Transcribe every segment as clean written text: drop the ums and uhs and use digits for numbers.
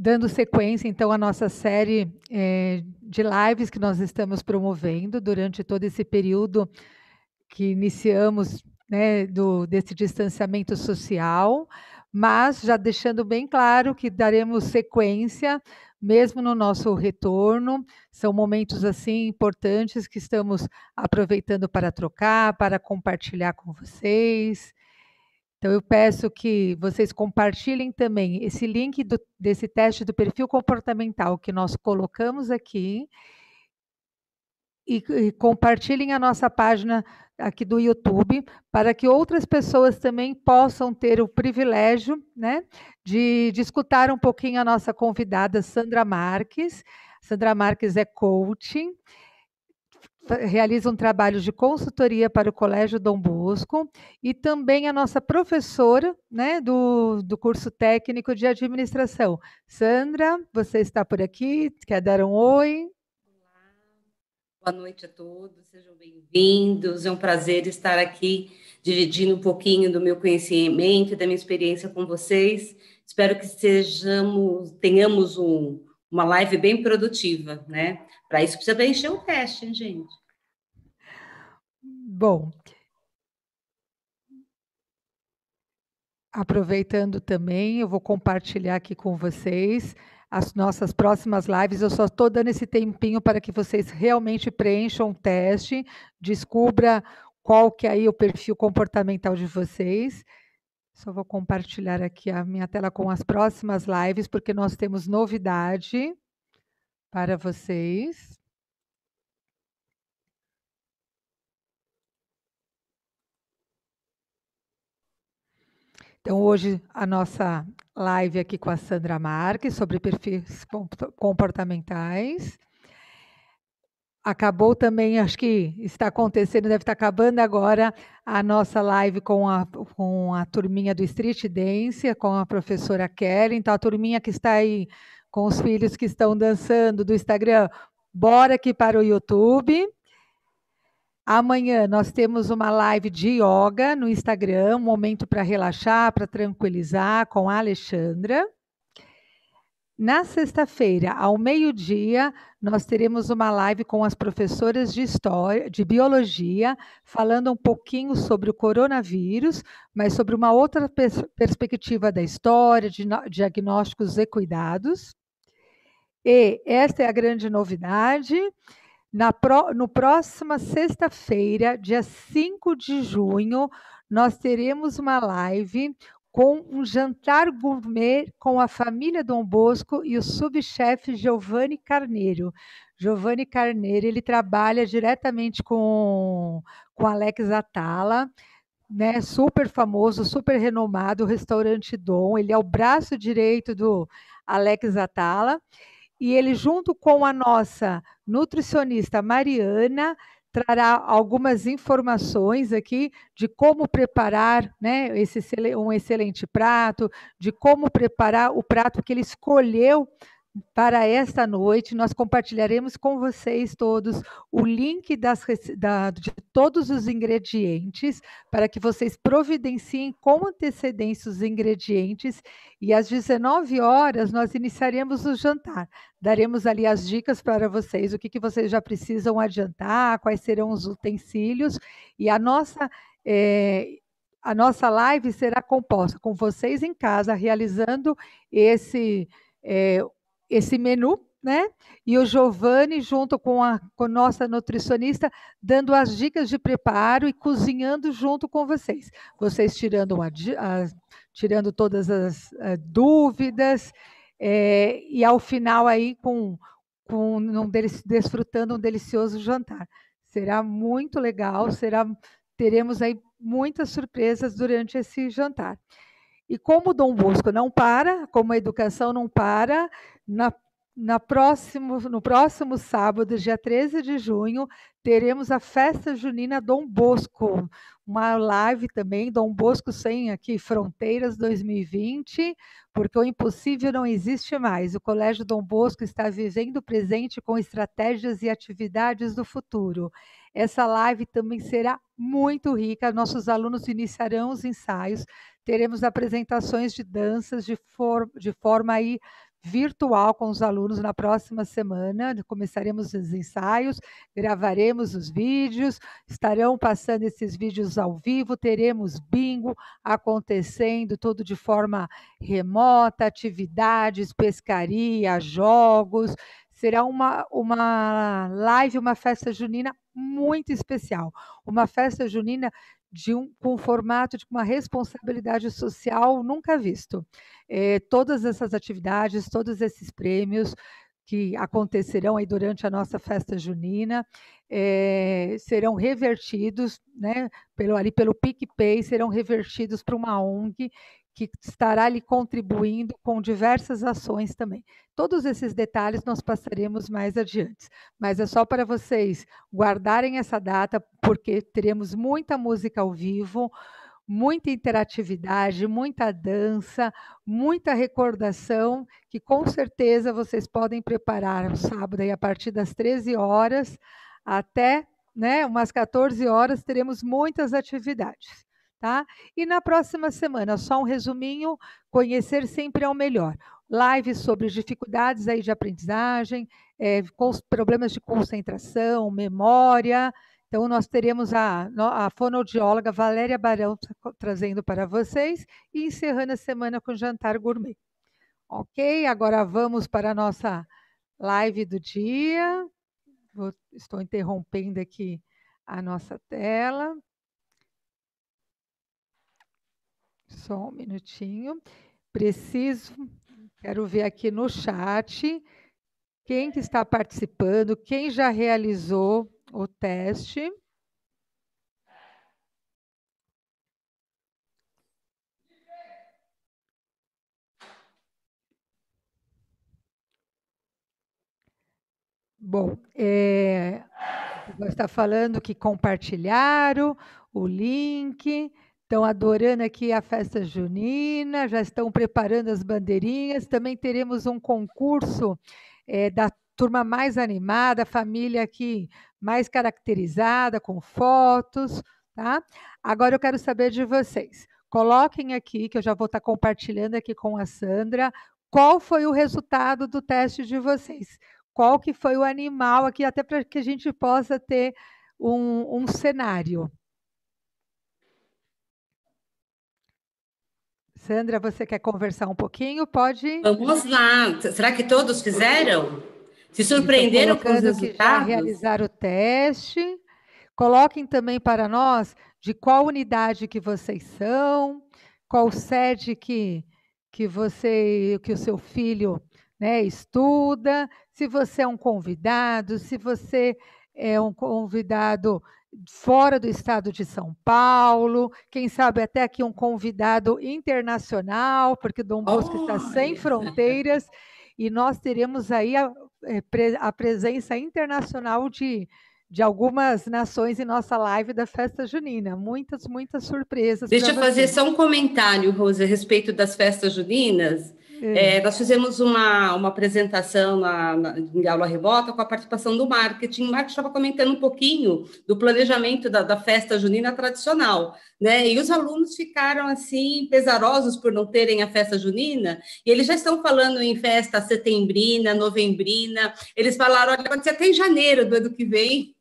Dando sequência, então, à nossa série de lives que nós estamos promovendo durante todo esse período que iniciamos, né, desse distanciamento social, mas já deixando bem claro que daremos sequência, mesmo no nosso retorno. São momentos assim importantes que estamos aproveitando para trocar, para compartilhar com vocês. Então, eu peço que vocês compartilhem também esse link desse teste do perfil comportamental que nós colocamos aqui e compartilhem a nossa página aqui do YouTube para que outras pessoas também possam ter o privilégio, né, de escutar um pouquinho a nossa convidada Sandra Marques. Sandra Marques é coach, realiza um trabalho de consultoria para o Colégio Dom Bosco e também a nossa professora, né, do curso técnico de administração. Sandra, você está por aqui? Quer dar um oi? Olá, boa noite a todos, sejam bem-vindos. É um prazer estar aqui dividindo um pouquinho do meu conhecimento e da minha experiência com vocês. Espero que tenhamos uma live bem produtiva, né? Para isso precisa preencher o teste, hein, gente? Bom, aproveitando também, eu vou compartilhar aqui com vocês as nossas próximas lives. Eu só estou dando esse tempinho para que vocês realmente preencham o teste, descubra qual que é aí o perfil comportamental de vocês. Só vou compartilhar aqui a minha tela com as próximas lives, porque nós temos novidade para vocês. Então, hoje, a nossa live aqui com a Sandra Marques, sobre perfis comportamentais. Acabou também, acho que está acontecendo, deve estar acabando agora a nossa live com a turminha do Street Dance, com a professora Kellen. Então, a turminha que está aí com os filhos que estão dançando do Instagram, bora aqui para o YouTube. Amanhã nós temos uma live de yoga no Instagram, um momento para relaxar, para tranquilizar, com a Alexandra. Na sexta-feira, ao meio-dia, nós teremos uma live com as professoras de história, de biologia, falando um pouquinho sobre o coronavírus, mas sobre uma outra perspectiva da história, de diagnósticos e cuidados. E esta é a grande novidade. No próxima sexta-feira, dia 5 de junho, nós teremos uma live com um jantar gourmet com a família Dom Bosco e o subchefe Giovanni Carneiro. Giovanni Carneiro, ele trabalha diretamente com Alex Atala, né? Super famoso, super renomado, o restaurante Dom. Ele é o braço direito do Alex Atala. E ele, junto com a nossa nutricionista Mariana, trará algumas informações aqui de como preparar, né, um excelente prato, de como preparar o prato que ele escolheu para esta noite. Nós compartilharemos com vocês todos o link de todos os ingredientes para que vocês providenciem com antecedência os ingredientes e às 19 horas nós iniciaremos o jantar. Daremos ali as dicas para vocês, o que vocês já precisam adiantar, quais serão os utensílios e a nossa live será composta com vocês em casa realizando esse menu, né? E o Giovanni, junto com a nossa nutricionista, dando as dicas de preparo e cozinhando junto com vocês. Vocês tirando todas as dúvidas e, ao final, aí desfrutando um delicioso jantar. Será muito legal, teremos aí muitas surpresas durante esse jantar. E como o Dom Bosco não para, como a educação não para, no próximo sábado, dia 13 de junho, teremos a Festa Junina Dom Bosco, uma live também, Dom Bosco Sem aqui Fronteiras 2020, porque o impossível não existe mais. O Colégio Dom Bosco está vivendo o presente com estratégias e atividades do futuro. Essa live também será muito rica, nossos alunos iniciarão os ensaios, teremos apresentações de danças de forma aí virtual com os alunos na próxima semana. Começaremos os ensaios, gravaremos os vídeos, estarão passando esses vídeos ao vivo, teremos bingo acontecendo, tudo de forma remota, atividades, pescaria, jogos. Será uma live, uma festa junina muito especial. Uma festa junina com formato de uma responsabilidade social nunca visto. Todas essas atividades, todos esses prêmios que acontecerão aí durante a nossa festa junina, serão revertidos, né, pelo PicPay, serão revertidos para uma ONG, que estará ali contribuindo com diversas ações também. Todos esses detalhes nós passaremos mais adiante, mas é só para vocês guardarem essa data, porque teremos muita música ao vivo, muita interatividade, muita dança, muita recordação, que com certeza vocês podem preparar no sábado, aí, a partir das 13 horas até, né, umas 14 horas, teremos muitas atividades. Tá? E na próxima semana, só um resuminho, conhecer sempre é o melhor. Lives sobre dificuldades aí de aprendizagem, problemas de concentração, memória. Então, nós teremos a fonoaudióloga Valéria Barão trazendo para vocês e encerrando a semana com jantar gourmet. Ok? Agora vamos para a nossa live do dia. Estou interrompendo aqui a nossa tela. Só um minutinho. Quero ver aqui no chat quem que está participando, quem já realizou o teste. Bom, está falando que compartilharam o link. Estão adorando aqui a festa junina, já estão preparando as bandeirinhas. Também teremos um concurso da turma mais animada, família aqui mais caracterizada, com fotos, tá? Agora eu quero saber de vocês. Coloquem aqui, que eu já vou estar compartilhando aqui com a Sandra, qual foi o resultado do teste de vocês? Qual que foi o animal aqui, até para que a gente possa ter um cenário. Sandra, você quer conversar um pouquinho? Pode. Vamos lá. Será que todos fizeram? Se surpreenderam com os resultados? Que já realizaram o teste. Coloquem também para nós de qual unidade que vocês são, qual sede que o seu filho, né, estuda, se você é um convidado, se você é um convidado fora do estado de São Paulo, quem sabe até aqui um convidado internacional, porque Dom Bosco está sem fronteiras, e nós teremos aí a presença internacional de algumas nações em nossa live da Festa Junina. Muitas, muitas surpresas. Deixa eu fazer só um comentário, Rose, a respeito das festas juninas. Nós fizemos uma apresentação em aula remota com a participação do marketing. O marketing estava comentando um pouquinho do planejamento da festa junina tradicional, né? E os alunos ficaram assim pesarosos por não terem a festa junina, e eles já estão falando em festa setembrina, novembrina. Eles falaram, olha, pode ser até em janeiro do ano que vem,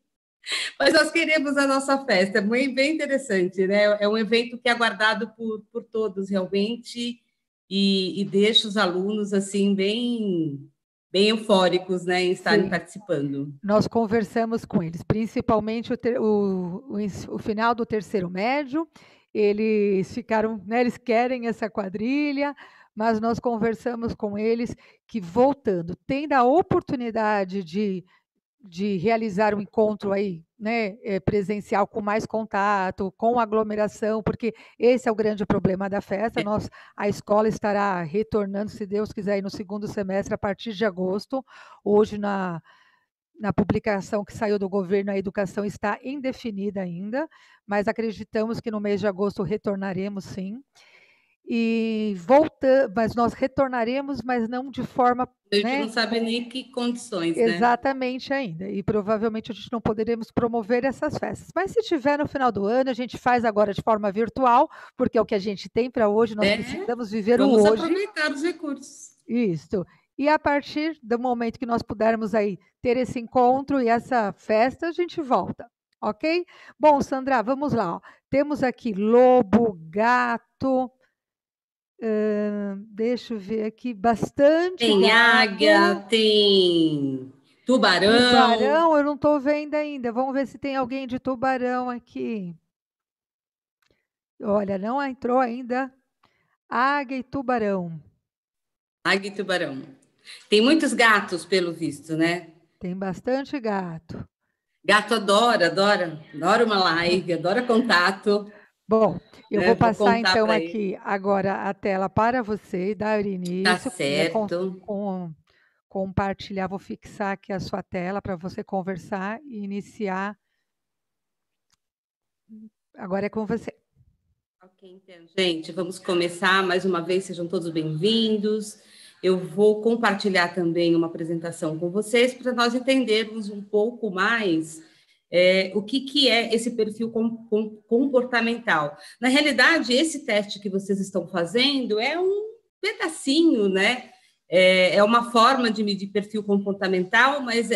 mas nós queremos a nossa festa. É bem interessante, né? É um evento que é aguardado por todos, realmente. E deixa os alunos assim bem eufóricos, né, em estarem, sim, participando. Nós conversamos com eles, principalmente o final do terceiro médio. Eles ficaram, né, eles querem essa quadrilha, mas nós conversamos com eles que, voltando, tendo a oportunidade de realizar um encontro aí, né, presencial, com mais contato, com aglomeração, porque esse é o grande problema da festa. A escola estará retornando, se Deus quiser, aí no segundo semestre, a partir de agosto. Hoje, na publicação que saiu do governo, a educação está indefinida ainda, mas acreditamos que no mês de agosto retornaremos, sim. Mas nós retornaremos, mas não de forma... A gente, né, não sabe nem que condições, né? Exatamente ainda, e provavelmente a gente não poderemos promover essas festas. Mas se tiver no final do ano, a gente faz agora de forma virtual, porque é o que a gente tem para hoje, nós precisamos viver o hoje. Vamos aproveitar os recursos. Isso. E a partir do momento que nós pudermos aí ter esse encontro e essa festa, a gente volta, ok? Bom, Sandra, vamos lá. Ó. Temos aqui lobo, gato, deixa eu ver aqui, bastante. Tem águia, tem tubarão. Tubarão, eu não estou vendo ainda. Vamos ver se tem alguém de tubarão aqui. Olha, não entrou ainda. Águia e tubarão. Águia e tubarão. Tem muitos gatos, pelo visto, né? Tem bastante gato. Gato adora, adora. Adora uma live, adora contato. Bom, eu vou passar então aqui agora a tela para você e dar início. Tá certo. Compartilhar, vou fixar aqui a sua tela para você conversar e iniciar. Agora é com você. Ok, então, gente, vamos começar mais uma vez, sejam todos bem-vindos. Eu vou compartilhar também uma apresentação com vocês para nós entendermos um pouco mais o que é esse perfil comportamental. Na realidade, esse teste que vocês estão fazendo é um pedacinho, né? É uma forma de medir perfil comportamental, mas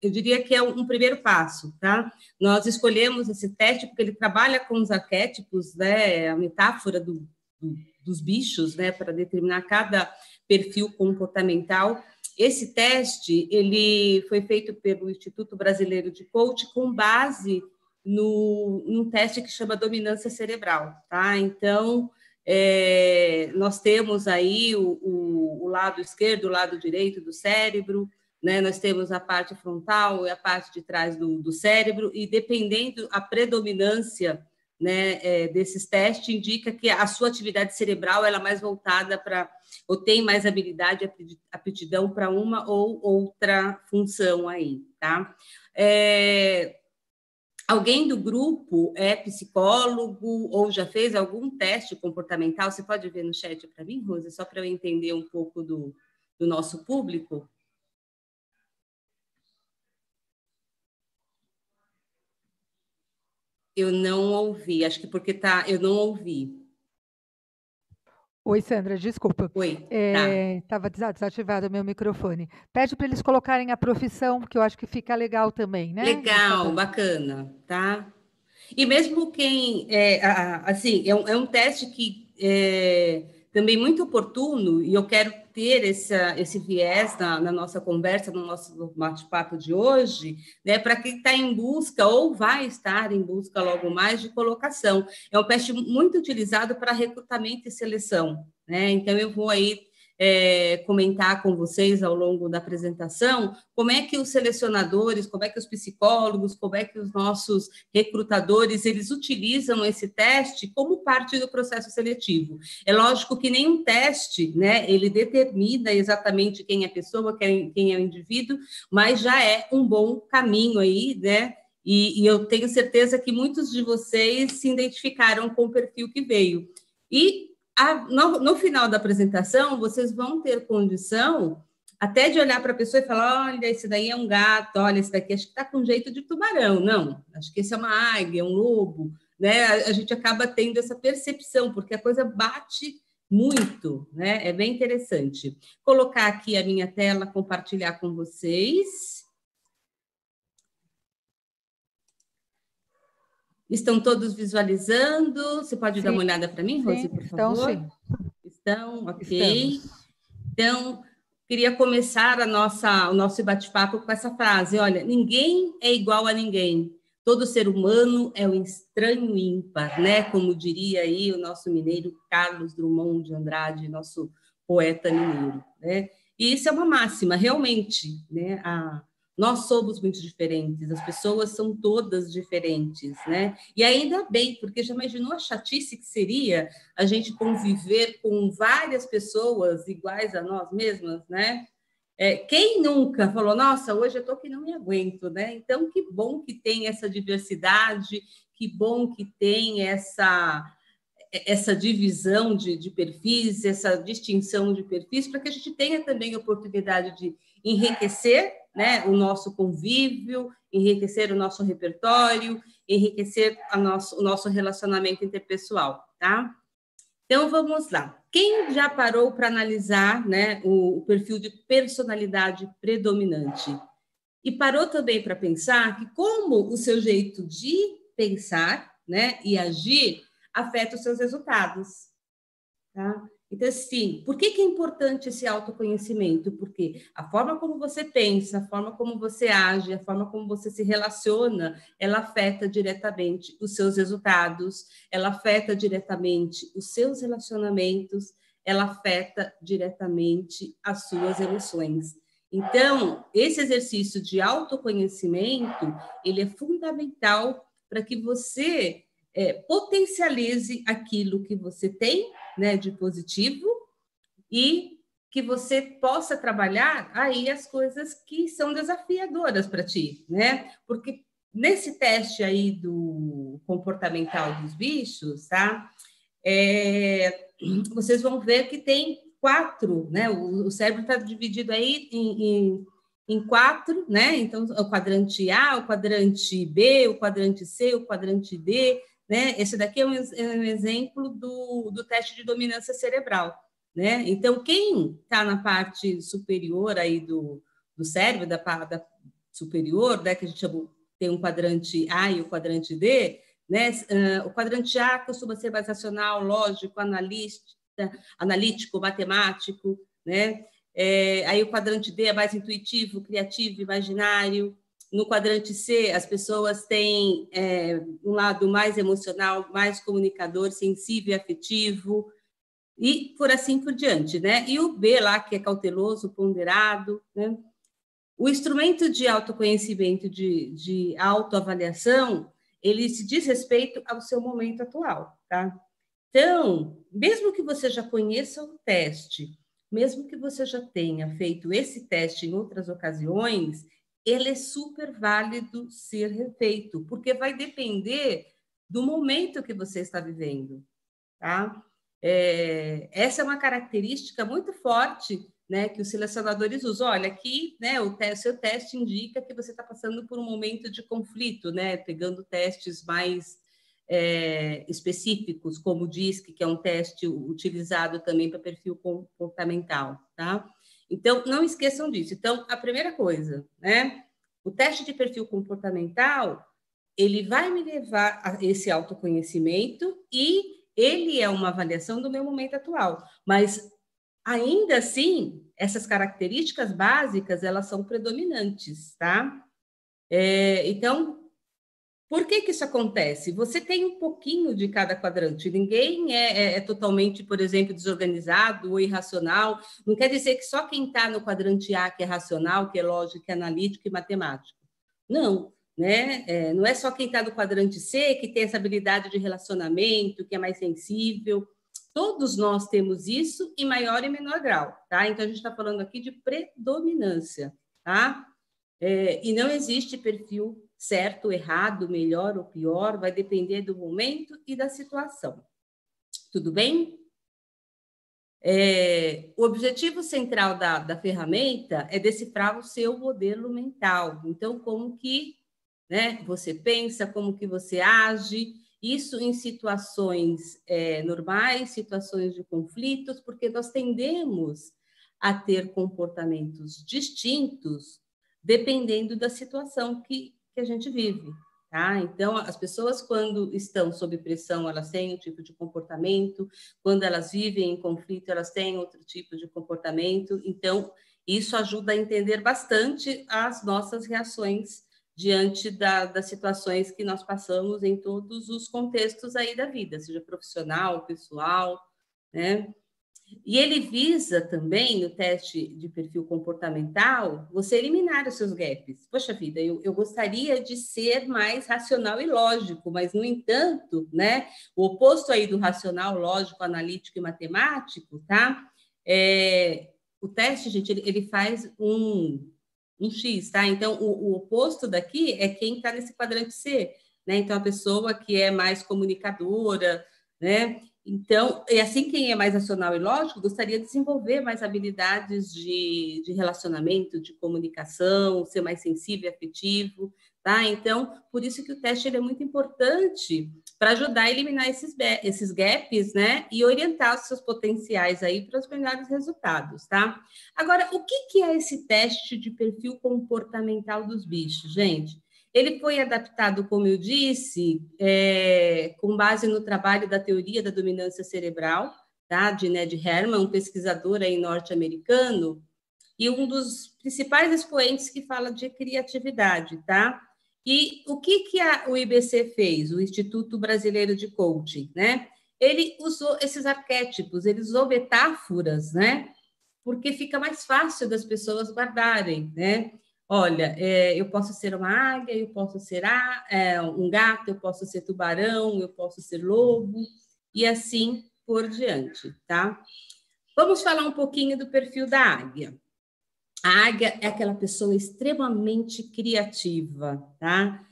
eu diria que é um primeiro passo, tá? Nós escolhemos esse teste porque ele trabalha com os arquétipos, né? A metáfora dos bichos, né? Para determinar cada perfil comportamental. Esse teste ele foi feito pelo Instituto Brasileiro de Coach com base num teste que chama dominância cerebral, tá? Então nós temos aí o lado esquerdo, o lado direito do cérebro, né? Nós temos a parte frontal e a parte de trás do cérebro, e dependendo a predominância, né, desses testes, indica que a sua atividade cerebral ela é mais voltada para, ou tem mais habilidade, aptidão para uma ou outra função aí, tá? Alguém do grupo é psicólogo ou já fez algum teste comportamental? Você pode ver no chat para mim, Rose, só para eu entender um pouco do nosso público? Eu não ouvi, acho que porque tá, eu não ouvi. Oi, Sandra, desculpa. Oi, estava desativado o meu microfone. Pede para eles colocarem a profissão, que eu acho que fica legal também, né? Legal, bacana, tá? E mesmo quem... assim, é um teste que também muito oportuno, e eu quero ter esse viés na nossa conversa, no nosso bate-papo de hoje, né, para quem está em busca ou vai estar em busca logo mais de colocação. É um teste muito utilizado para recrutamento e seleção, né? Então, eu vou aí comentar com vocês ao longo da apresentação como é que os selecionadores, como é que os psicólogos, como é que os nossos recrutadores, eles utilizam esse teste como parte do processo seletivo. É lógico que nenhum teste, né, ele determina exatamente quem é a pessoa, quem é o indivíduo, mas já é um bom caminho aí, né? E eu tenho certeza que muitos de vocês se identificaram com o perfil que veio. E no final da apresentação, vocês vão ter condição até de olhar para a pessoa e falar: olha, esse daí é um gato, olha, esse daqui acho que está com jeito de tubarão. Não, acho que esse é uma águia, um lobo, né? A gente acaba tendo essa percepção, porque a coisa bate muito, né? É bem interessante. Colocar aqui a minha tela, compartilhar com vocês. Estão todos visualizando? Você pode dar uma olhada para mim, Rose, por favor? Então, sim. Estão, ok. Estamos. Então, queria começar o nosso bate-papo com essa frase. Olha, ninguém é igual a ninguém. Todo ser humano é um estranho ímpar, né? Como diria aí o nosso mineiro Carlos Drummond de Andrade, nosso poeta mineiro, né? E isso é uma máxima, realmente, né? Nós somos muito diferentes, as pessoas são todas diferentes, né? E ainda bem, porque já imaginou a chatice que seria a gente conviver com várias pessoas iguais a nós mesmas, né? Quem nunca falou: nossa, hoje eu tô que não me aguento, né? Então, que bom que tem essa diversidade, que bom que tem essa divisão de perfis, essa distinção de perfis, para que a gente tenha também a oportunidade de enriquecer, né, o nosso convívio, enriquecer o nosso repertório, enriquecer o nosso relacionamento interpessoal, tá? Então, vamos lá. Quem já parou para analisar, né, o perfil de personalidade predominante? E parou também para pensar que como o seu jeito de pensar, né, e agir afeta os seus resultados, tá? Então, assim, por que que é importante esse autoconhecimento? Porque a forma como você pensa, a forma como você age, a forma como você se relaciona, ela afeta diretamente os seus resultados, ela afeta diretamente os seus relacionamentos, ela afeta diretamente as suas emoções. Então, esse exercício de autoconhecimento, ele é fundamental para que você potencialize aquilo que você tem, né, de positivo, e que você possa trabalhar aí as coisas que são desafiadoras para ti, né? Porque nesse teste aí do comportamental dos bichos, tá? Vocês vão ver que tem 4, né? O cérebro está dividido aí em 4, né? Então, o quadrante A, o quadrante B, o quadrante C, o quadrante D, né? Esse daqui é um exemplo do teste de dominância cerebral, né? Então, quem está na parte superior aí do cérebro, da parte superior, né, que a gente chama, tem um quadrante A e o quadrante D, né? O quadrante A costuma ser mais racional, lógico, analítico, matemático, né? Aí o quadrante D é mais intuitivo, criativo, imaginário. No quadrante C, as pessoas têm um lado mais emocional, mais comunicador, sensível e afetivo, e por assim por diante, né? E o B lá, que é cauteloso, ponderado, né? O instrumento de autoconhecimento, de autoavaliação, ele se diz respeito ao seu momento atual, tá? Então, mesmo que você já conheça o teste, mesmo que você já tenha feito esse teste em outras ocasiões, ele é super válido ser refeito, porque vai depender do momento que você está vivendo, tá? Essa é uma característica muito forte, né, que os selecionadores usam. Olha, aqui, né, o seu teste indica que você está passando por um momento de conflito, né, pegando testes mais específicos, como o DISC, que é um teste utilizado também para perfil comportamental, tá? Então, não esqueçam disso. Então, a primeira coisa, né? O teste de perfil comportamental, ele vai me levar a esse autoconhecimento e ele é uma avaliação do meu momento atual. Mas, ainda assim, essas características básicas, elas são predominantes, tá? Então, por que que isso acontece? Você tem um pouquinho de cada quadrante. Ninguém é totalmente, por exemplo, desorganizado ou irracional. Não quer dizer que só quem está no quadrante A que é racional, que é lógico, que é analítico e matemático. Não, né? Não é só quem está no quadrante C que tem essa habilidade de relacionamento, que é mais sensível. Todos nós temos isso em maior e menor grau, tá? Então, a gente está falando aqui de predominância, tá? E não existe perfil certo, errado, melhor ou pior, vai depender do momento e da situação. Tudo bem? O objetivo central da ferramenta é decifrar o seu modelo mental. Então, como que, né, você pensa, como que você age, isso em situações normais, situações de conflitos, porque nós tendemos a ter comportamentos distintos dependendo da situação que a gente vive, tá? Então, as pessoas, quando estão sob pressão, elas têm um tipo de comportamento, quando elas vivem em conflito, elas têm outro tipo de comportamento. Então, isso ajuda a entender bastante as nossas reações diante das situações que nós passamos em todos os contextos aí da vida, seja profissional, pessoal, né? E ele visa também, no teste de perfil comportamental, você eliminar os seus gaps. Poxa vida, eu gostaria de ser mais racional e lógico, mas, no entanto, né, o oposto aí do racional, lógico, analítico e matemático, tá? O teste, gente, ele faz um X, tá? Então, o oposto daqui é quem está nesse quadrante C, né? Então, a pessoa que é mais comunicadora, né? Então, e assim, quem é mais racional e lógico gostaria de desenvolver mais habilidades de relacionamento, de comunicação, ser mais sensível e afetivo, tá? Então, por isso que o teste ele é muito importante para ajudar a eliminar esses gaps, né? E orientar os seus potenciais aí para os melhores resultados, tá? Agora, o que é esse teste de perfil comportamental dos bichos, gente? Ele foi adaptado, como eu disse, com base no trabalho da teoria da dominância cerebral, tá? De Ned Herrmann, um pesquisador aí norte-americano, e um dos principais expoentes que fala de criatividade, tá? E o que o IBC fez, o Instituto Brasileiro de Coach, né? Ele usou esses arquétipos, ele usou metáforas, né? Porque fica mais fácil das pessoas guardarem, né? Olha, eu posso ser uma águia, eu posso ser um gato, eu posso ser tubarão, eu posso ser lobo, e assim por diante, tá? Vamos falar um pouquinho do perfil da águia. A águia é aquela pessoa extremamente criativa, tá?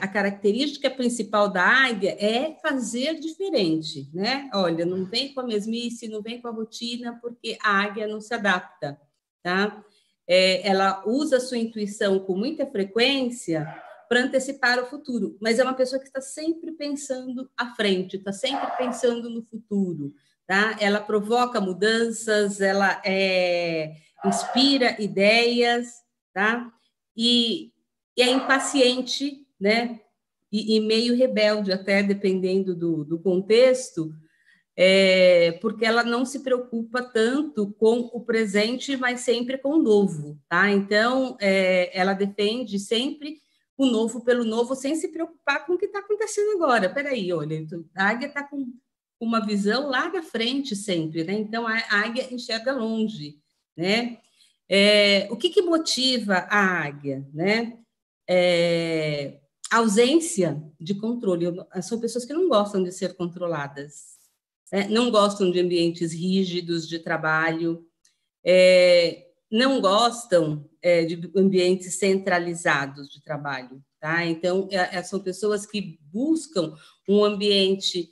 A característica principal da águia é fazer diferente, né? Olha, não vem com a mesmice, não vem com a rotina, porque a águia não se adapta, tá? Ela usa a sua intuição com muita frequência para antecipar o futuro, mas é uma pessoa que está sempre pensando à frente, está sempre pensando no futuro, tá? Ela provoca mudanças, ela inspira ideias, tá? E é impaciente, né? E meio rebelde, até dependendo do contexto, porque ela não se preocupa tanto com o presente, mas sempre com o novo, tá? Então, ela defende sempre o novo pelo novo, sem se preocupar com o que está acontecendo agora. Peraí, olha, a águia está com uma visão lá da frente sempre, né? Então, a águia enxerga longe, né? O que motiva a águia, né? Ausência de controle. São pessoas que não gostam de ser controladas. Não gostam de ambientes rígidos de trabalho, não gostam de ambientes centralizados de trabalho, tá? Então, são pessoas que buscam um ambiente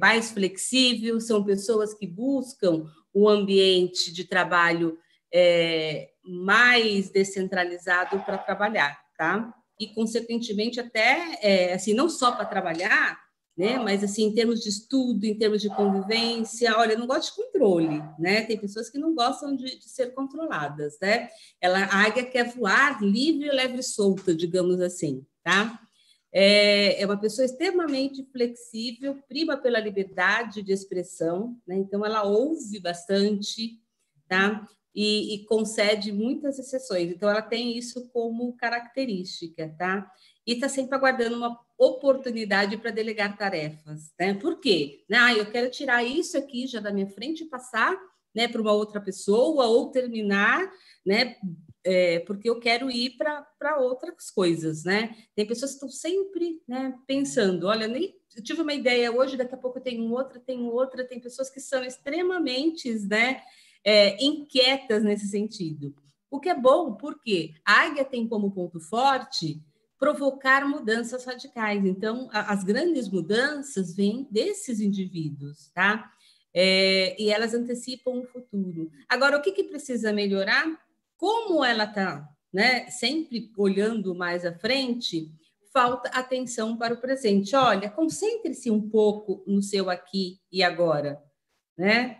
mais flexível, são pessoas que buscam um ambiente de trabalho mais descentralizado para trabalhar, tá? E, consequentemente, até, assim, não só para trabalhar, né? Mas, assim, em termos de estudo, em termos de convivência, olha, eu não gosto de controle, né? Tem pessoas que não gostam de ser controladas, né? A águia quer voar livre, leve e solta, digamos assim, tá? É uma pessoa extremamente flexível, prima pela liberdade de expressão, né? Então, ela ouve bastante, tá? E concede muitas exceções. Então, ela tem isso como característica, tá? E está sempre aguardando uma oportunidade para delegar tarefas, né? Por quê? Ah, eu quero tirar isso aqui já da minha frente e passar, né, para uma outra pessoa ou terminar, né? Porque eu quero ir para outras coisas, né? Tem pessoas que estão sempre, né, pensando, olha, eu tive uma ideia hoje, daqui a pouco eu tenho outra. Tem pessoas que são extremamente, né, inquietas nesse sentido. O que é bom, porque a águia tem como ponto forte provocar mudanças radicais. Então, as grandes mudanças vêm desses indivíduos, tá? E elas antecipam o futuro. Agora, o que precisa melhorar? Como ela está, né, sempre olhando mais à frente, falta atenção para o presente. Olha, concentre-se um pouco no seu aqui e agora, né?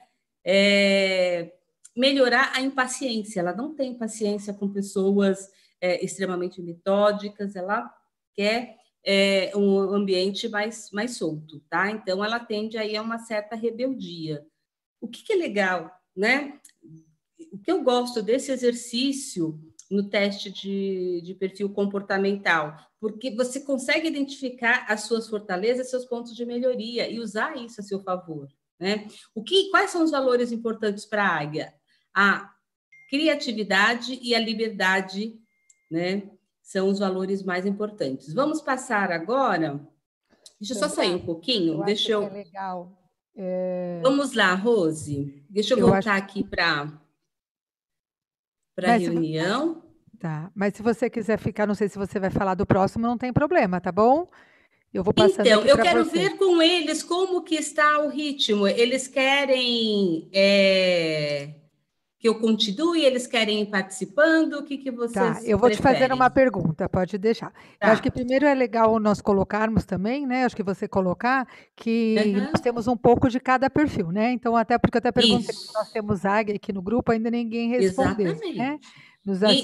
Melhorar a impaciência. Ela não tem paciência com pessoas extremamente metódicas, ela quer um ambiente mais solto, tá? Então, ela tende aí a uma certa rebeldia. O que é legal, né? O que eu gosto desse exercício no teste de perfil comportamental, porque você consegue identificar as suas fortalezas, seus pontos de melhoria e usar isso a seu favor, né? Quais são os valores importantes para a águia? A criatividade e a liberdade, né? São os valores mais importantes. Vamos passar agora. Deixa eu só sair um pouquinho. Que é legal. Vamos lá, Rose. Deixa eu voltar aqui para a reunião. Tá. Mas se você quiser ficar, não sei se você vai falar do próximo, não tem problema, tá bom? Eu vou passar. Então, eu quero ver com eles como que está o ritmo. Eles querem que eu continue, eles querem ir participando, o que, que vocês preferem? Tá, eu vou te fazer uma pergunta, pode deixar. Tá. Eu acho que primeiro é legal nós colocarmos também, né? Acho que você colocar que nós temos um pouco de cada perfil, né? Então, até porque eu até perguntei se nós temos águia aqui no grupo, ainda ninguém respondeu. Exatamente. Né?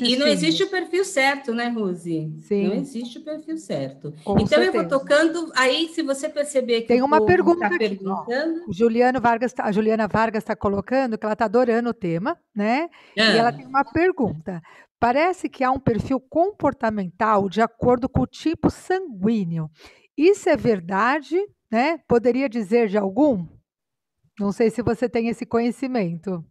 E não existe o perfil certo, né, Rose? Sim. Não existe o perfil certo. Com então, certeza. Eu vou tocando, aí se você perceber que tem uma pergunta tá aqui, perguntando... A Juliana Vargas está colocando que ela está adorando o tema, né? Ah. E ela tem uma pergunta. Parece que há um perfil comportamental de acordo com o tipo sanguíneo. Isso é verdade, né? Poderia dizer de algum? Não sei se você tem esse conhecimento.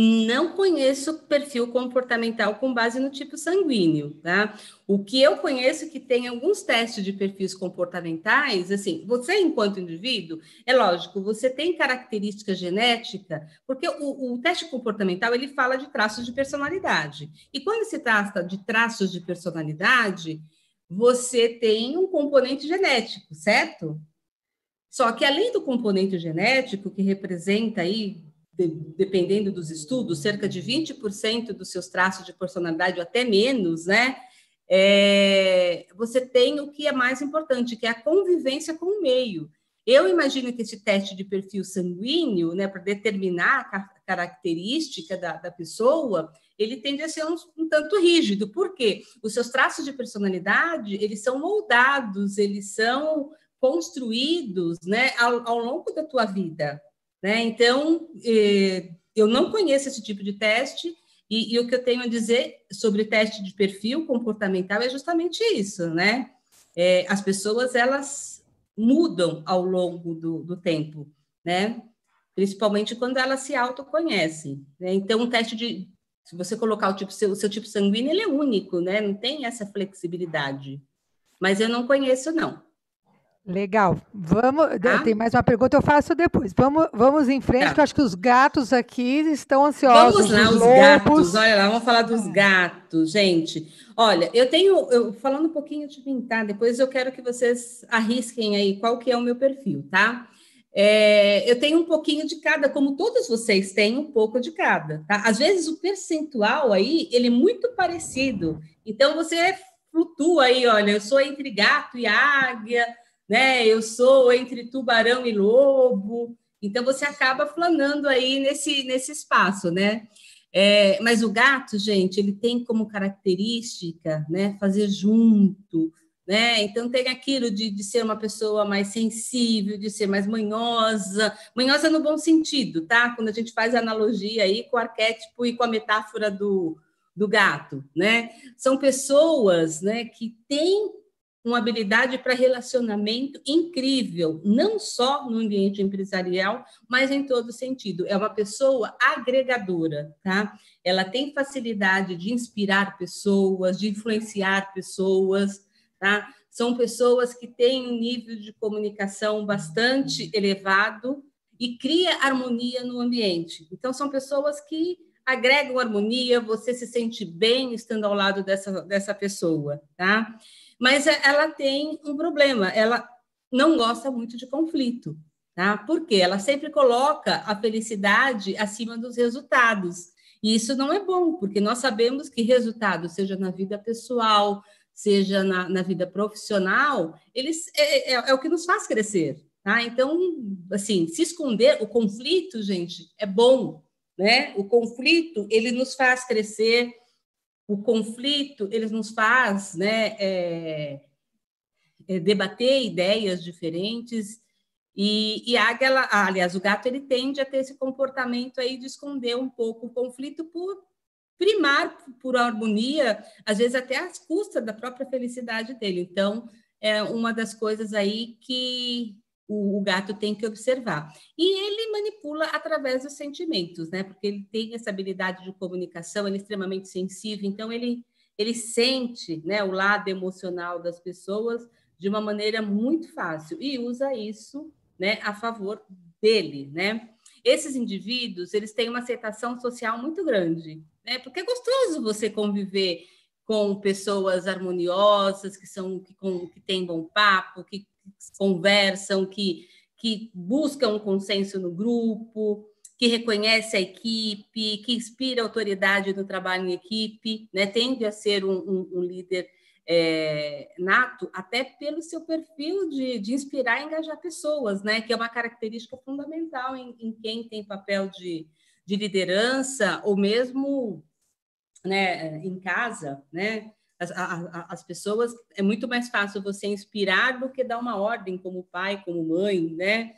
Não conheço perfil comportamental com base no tipo sanguíneo, tá? O que eu conheço é que tem alguns testes de perfis comportamentais, assim, você enquanto indivíduo, é lógico, você tem característica genética, porque o teste comportamental, ele fala de traços de personalidade. E quando se trata de traços de personalidade, você tem um componente genético, certo? Só que além do componente genético, que representa aí... dependendo dos estudos, cerca de 20% dos seus traços de personalidade, ou até menos, né? Você tem o que é mais importante, que é a convivência com o meio. Eu imagino que esse teste de perfil sanguíneo, né, para determinar a característica da pessoa, ele tende a ser um tanto rígido. Por quê? Os seus traços de personalidade, eles são moldados, eles são construídos, né, ao longo da tua vida. Né? Então, eu não conheço esse tipo de teste e o que eu tenho a dizer sobre teste de perfil comportamental é justamente isso, né? As pessoas, elas mudam ao longo do tempo, né? Principalmente quando elas se autoconhecem, né? Então, um teste de... Se você colocar o seu tipo sanguíneo, ele é único, né? Não tem essa flexibilidade. Mas eu não conheço, não. Legal, vamos, tem mais uma pergunta, eu faço depois, vamos em frente, que eu acho que os gatos aqui estão ansiosos. Vamos lá, os gatos, olha lá, vamos falar dos gatos, gente, olha, eu falando um pouquinho de mim, tá, depois eu quero que vocês arrisquem aí qual que é o meu perfil, tá, eu tenho um pouquinho de cada, como todos vocês têm um pouco de cada, tá, às vezes o percentual aí, ele é muito parecido, então você flutua aí, olha, eu sou entre gato e águia, né? Eu sou entre tubarão e lobo, então você acaba flanando aí nesse espaço, né? Mas o gato, gente, ele tem como característica, né, fazer junto, né? Então tem aquilo de ser uma pessoa mais sensível, de ser mais manhosa, manhosa no bom sentido, tá? Quando a gente faz a analogia aí com o arquétipo e com a metáfora do gato, né? São pessoas, né, que têm uma habilidade para relacionamento incrível, não só no ambiente empresarial, mas em todo sentido. É uma pessoa agregadora, tá? Ela tem facilidade de inspirar pessoas, de influenciar pessoas, tá? São pessoas que têm um nível de comunicação bastante elevado e cria harmonia no ambiente. Então, são pessoas que agregam harmonia, você se sente bem estando ao lado dessa pessoa, tá? Mas ela tem um problema, ela não gosta muito de conflito, tá? Porque ela sempre coloca a felicidade acima dos resultados, e isso não é bom, porque nós sabemos que resultado, seja na vida pessoal, seja na vida profissional, é o que nos faz crescer, tá? Então, assim, se esconder, o conflito, gente, é bom, né? O conflito, ele nos faz crescer. O conflito, ele nos faz, né, debater ideias diferentes e a águia, aliás, o gato, ele tende a ter esse comportamento aí de esconder um pouco o conflito por primar por harmonia, às vezes até às custas da própria felicidade dele. Então, é uma das coisas aí que o gato tem que observar. E ele manipula através dos sentimentos, né? Porque ele tem essa habilidade de comunicação, ele é extremamente sensível, então ele sente, né, o lado emocional das pessoas de uma maneira muito fácil e usa isso, né, a favor dele, né? Esses indivíduos, eles têm uma aceitação social muito grande, né? Porque é gostoso você conviver com pessoas harmoniosas, que têm bom papo, que conversam, que buscam um consenso no grupo, que reconhece a equipe, que inspira a autoridade no trabalho em equipe, né? Tende a ser um líder nato, até pelo seu perfil de inspirar e engajar pessoas, né? Que é uma característica fundamental em quem tem papel de liderança, ou mesmo, né, em casa, né? As pessoas, é muito mais fácil você inspirar do que dar uma ordem, como pai, como mãe, né?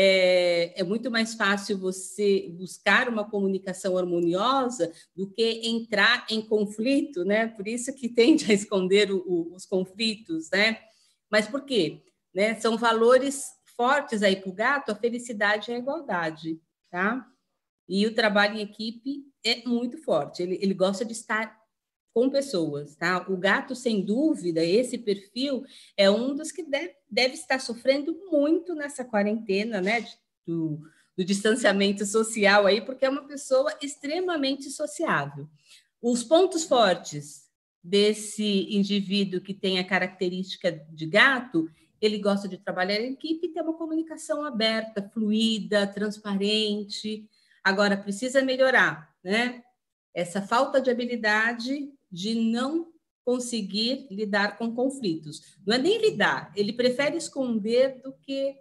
É muito mais fácil você buscar uma comunicação harmoniosa do que entrar em conflito, né? Por isso que tende a esconder os conflitos, né? Mas por quê? Né? São valores fortes aí para o gato, a felicidade e a igualdade, tá? E o trabalho em equipe é muito forte, ele gosta de estar com pessoas, tá? O gato, sem dúvida, esse perfil é um dos que deve estar sofrendo muito nessa quarentena, né? Do distanciamento social aí, porque é uma pessoa extremamente sociável. Os pontos fortes desse indivíduo que tem a característica de gato, ele gosta de trabalhar em equipe e ter uma comunicação aberta, fluida, transparente. Agora, precisa melhorar, né? Essa falta de habilidade de não conseguir lidar com conflitos. Não é nem lidar, ele prefere esconder do que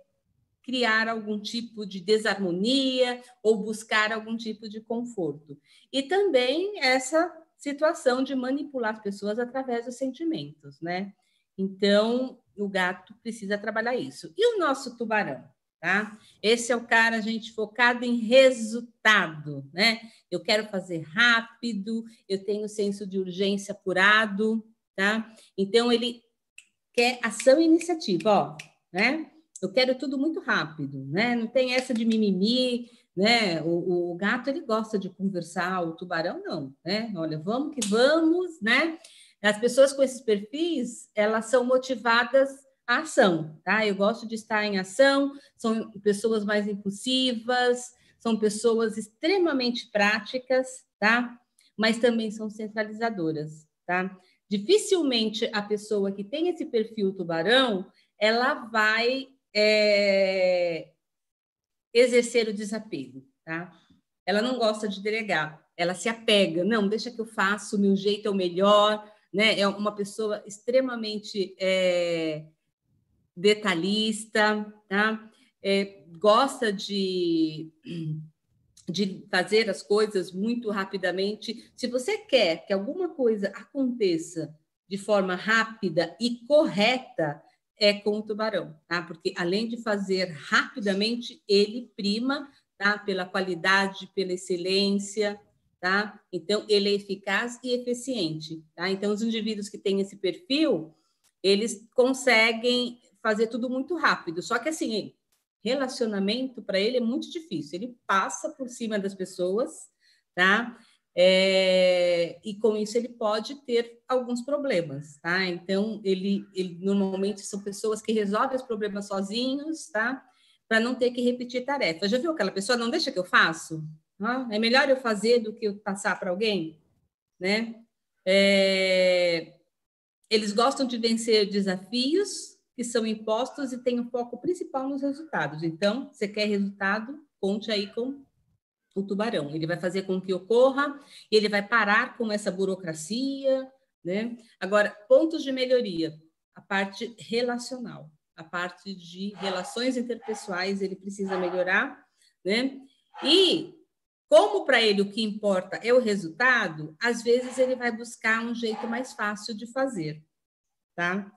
criar algum tipo de desarmonia ou buscar algum tipo de conforto. E também essa situação de manipular as pessoas através dos sentimentos, né? Então, o gato precisa trabalhar isso. E o nosso tubarão? Tá? Esse é o cara, gente, focado em resultado, né? Eu quero fazer rápido, eu tenho senso de urgência apurado, tá? Então, ele quer ação e iniciativa, ó, né? Eu quero tudo muito rápido, né? Não tem essa de mimimi, né? O gato, ele gosta de conversar, o tubarão não, né? Olha, vamos que vamos, né? As pessoas com esses perfis, elas são motivadas a ação, tá? Eu gosto de estar em ação, são pessoas mais impulsivas, são pessoas extremamente práticas, tá? Mas também são centralizadoras, tá? Dificilmente a pessoa que tem esse perfil tubarão, ela vai exercer o desapego, tá? Ela não gosta de delegar, ela se apega, não, deixa que eu faço, o meu jeito é o melhor, né? É uma pessoa extremamente... detalhista, tá? Gosta de fazer as coisas muito rapidamente. Se você quer que alguma coisa aconteça de forma rápida e correta, é com o tubarão, tá? Porque além de fazer rapidamente, ele prima, tá? Pela qualidade, pela excelência, tá? Então, ele é eficaz e eficiente, tá? Então, os indivíduos que têm esse perfil, eles conseguem fazer tudo muito rápido. Só que, assim, relacionamento para ele é muito difícil. Ele passa por cima das pessoas, tá? E com isso ele pode ter alguns problemas, tá? Então, ele normalmente são pessoas que resolvem os problemas sozinhos, tá? Para não ter que repetir tarefa. Já viu aquela pessoa? Não deixa que eu faço? Ah, é melhor eu fazer do que eu passar para alguém, né? Eles gostam de vencer desafios que são impostos e tem um foco principal nos resultados. Então, você quer resultado, conte aí com o tubarão. Ele vai fazer com que ocorra, ele vai parar com essa burocracia, né? Agora, pontos de melhoria, a parte relacional, a parte de relações interpessoais, ele precisa melhorar, né? E como para ele o que importa é o resultado, às vezes ele vai buscar um jeito mais fácil de fazer, tá?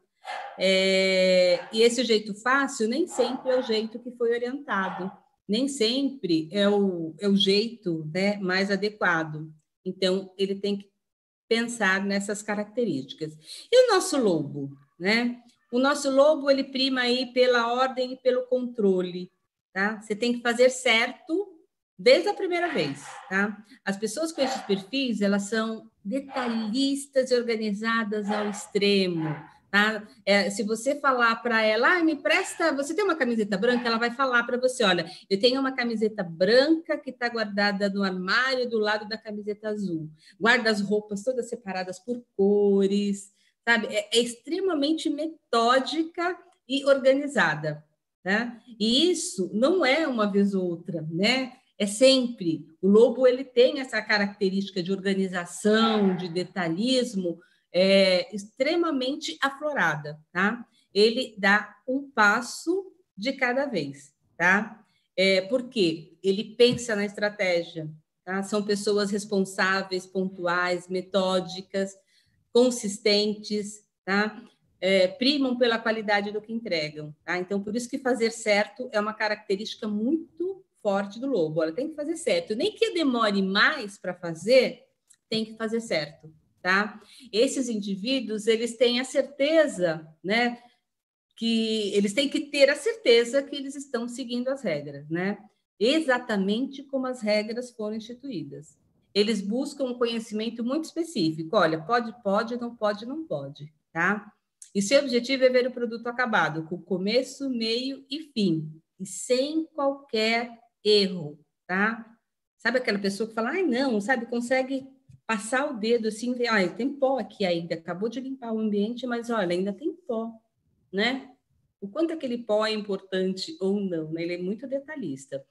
E esse jeito fácil nem sempre é o jeito que foi orientado, nem sempre é o jeito, né, mais adequado. Então, ele tem que pensar nessas características. E o nosso lobo, né? O nosso lobo, ele prima aí pela ordem e pelo controle, tá? Você tem que fazer certo desde a primeira vez, tá? As pessoas com esses perfis, elas são detalhistas e organizadas ao extremo. Tá? Se você falar para ela, me presta, você tem uma camiseta branca? Ela vai falar para você, olha, eu tenho uma camiseta branca que está guardada no armário do lado da camiseta azul. Guarda as roupas todas separadas por cores, sabe? É extremamente metódica e organizada, né? E isso não é uma vez ou outra, né? É sempre. O lobo ele tem essa característica de organização, de detalhismo, extremamente aflorada, tá? Ele dá um passo de cada vez, tá? Porque ele pensa na estratégia, tá? São pessoas responsáveis, pontuais, metódicas, consistentes, tá? Primam pela qualidade do que entregam, tá? Então, por isso que fazer certo é uma característica muito forte do lobo. Ela tem que fazer certo. Nem que demore mais para fazer, tem que fazer certo, tá? Esses indivíduos, eles têm a certeza, né? Que eles têm que ter a certeza que eles estão seguindo as regras, né? Exatamente como as regras foram instituídas. Eles buscam um conhecimento muito específico. Olha, pode, pode, não pode, não pode, tá? E seu objetivo é ver o produto acabado, com começo, meio e fim, e sem qualquer erro, tá? Sabe aquela pessoa que fala, ai, não, sabe, consegue passar o dedo assim, ai, tem pó aqui ainda, acabou de limpar o ambiente, mas olha, ainda tem pó, né? O quanto aquele pó é importante ou não, né? Ele é muito detalhista.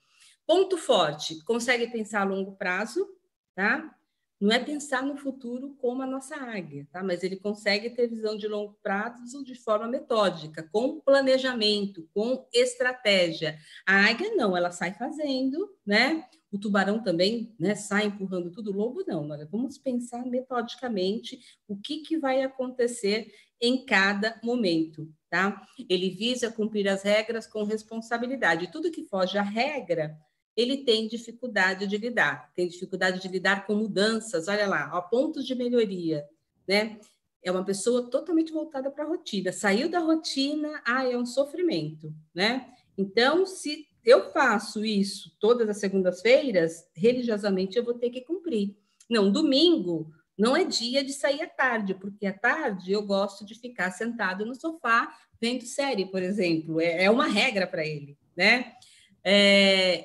Ponto forte, consegue pensar a longo prazo, tá? Não é pensar no futuro como a nossa águia, tá? Mas ele consegue ter visão de longo prazo de forma metódica, com planejamento, com estratégia. A águia não, ela sai fazendo, né? O tubarão também, né, sai empurrando tudo, o lobo não. Vamos pensar metodicamente o que vai acontecer em cada momento, tá? Ele visa cumprir as regras com responsabilidade. Tudo que foge à regra, ele tem dificuldade de lidar. Tem dificuldade de lidar com mudanças, olha lá, ó, pontos de melhoria, né? É uma pessoa totalmente voltada para a rotina. Saiu da rotina, ah, é um sofrimento, né? Então, se eu faço isso todas as segundas-feiras, religiosamente eu vou ter que cumprir. Não, domingo não é dia de sair à tarde, porque à tarde eu gosto de ficar sentado no sofá vendo série, por exemplo. É uma regra para ele, né?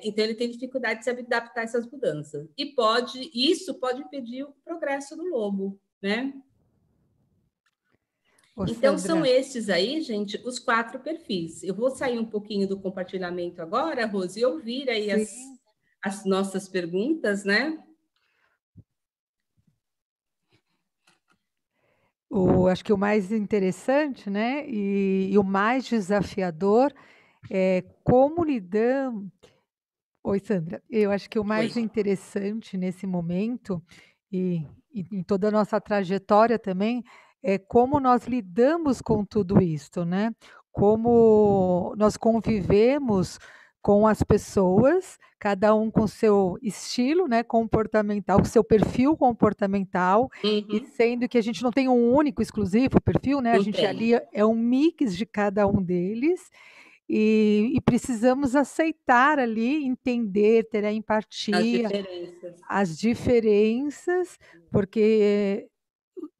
Então, ele tem dificuldade de se adaptar a essas mudanças. E isso pode impedir o progresso do lobo, né? Então, são esses aí, gente, os 4 perfis. Eu vou sair um pouquinho do compartilhamento agora, Rose, e ouvir aí as nossas perguntas, né? Acho que o mais interessante, né, e o mais desafiador é como lidamos... Oi, Sandra. Eu acho que o mais interessante nesse momento e em toda a nossa trajetória também é como nós lidamos com tudo isso, né? Como nós convivemos com as pessoas, cada um com seu estilo, né, comportamental, seu perfil comportamental, uhum. E sendo que a gente não tem um único exclusivo perfil, né? A gente ali é um mix de cada um deles e precisamos aceitar ali, entender, ter a empatia, as diferenças, porque...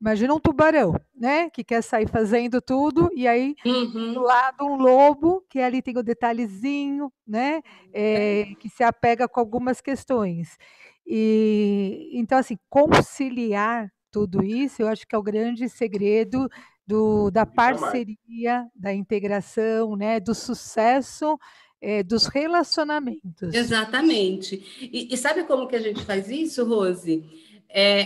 Imagina um tubarão, né? Que quer sair fazendo tudo, e aí do lado um lobo, que ali tem o detalhezinho, né? Que se apega com algumas questões. E então, assim, conciliar tudo isso, eu acho que é o grande segredo da parceria, da integração, né? Do sucesso dos relacionamentos. Exatamente. E sabe como que a gente faz isso, Rose?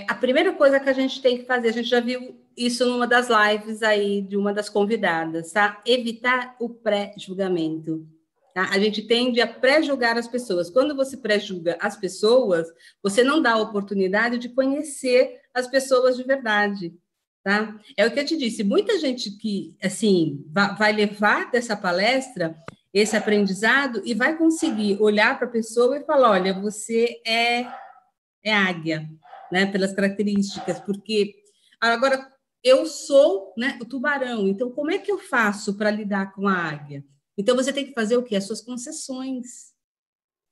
A primeira coisa que a gente tem que fazer, a gente já viu isso numa das lives aí de uma das convidadas, tá? Evitar o pré-julgamento, tá? A gente tende a pré-julgar as pessoas. Quando você pré-julga as pessoas, você não dá a oportunidade de conhecer as pessoas de verdade, tá? É o que eu te disse, muita gente que, assim, vai levar dessa palestra esse aprendizado e vai conseguir olhar para a pessoa e falar, olha, você é águia, né, pelas características, porque agora eu sou, né, o tubarão, então como é que eu faço para lidar com a águia? Então você tem que fazer o quê? As suas concessões,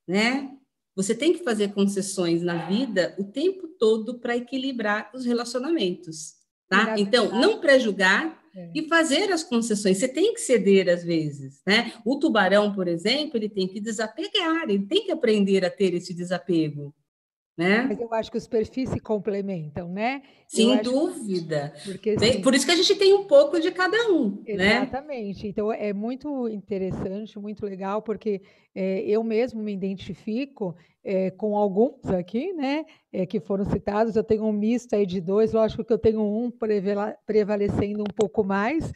né? Você tem que fazer concessões na vida o tempo todo para equilibrar os relacionamentos, tá? Então, não pré-julgar e fazer as concessões. Você tem que ceder às vezes, né? O tubarão, por exemplo, ele tem que desapegar, ele tem que aprender a ter esse desapego. né? Mas eu acho que os perfis se complementam, né? Sem dúvida. Porque, assim, por isso que a gente tem um pouco de cada um, exatamente, né? Exatamente. Então, é muito interessante, muito legal, porque eu mesmo me identifico com alguns aqui, né? Que foram citados. Eu tenho um misto aí de dois. Lógico que eu tenho um prevalecendo um pouco mais.